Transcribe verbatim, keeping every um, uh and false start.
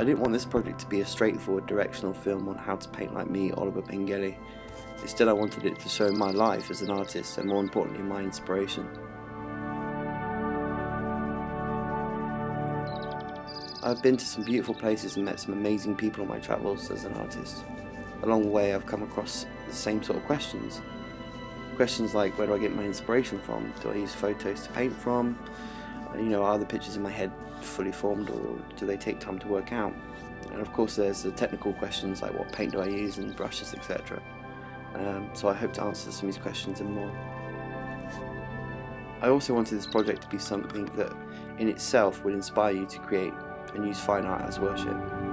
I didn't want this project to be a straightforward directional film on how to paint like me, Oliver Pengilley. Instead, I wanted it to show my life as an artist and, more importantly, my inspiration. I've been to some beautiful places and met some amazing people on my travels as an artist. Along the way, I've come across the same sort of questions. Questions like, where do I get my inspiration from? Do I use photos to paint from? You know, are the pictures in my head fully formed, or do they take time to work out? And of course, there's the technical questions like, what paint do I use and brushes, et cetera. Um, so I hope to answer some of these questions and more. I also wanted this project to be something that in itself would inspire you to create and use fine art as worship.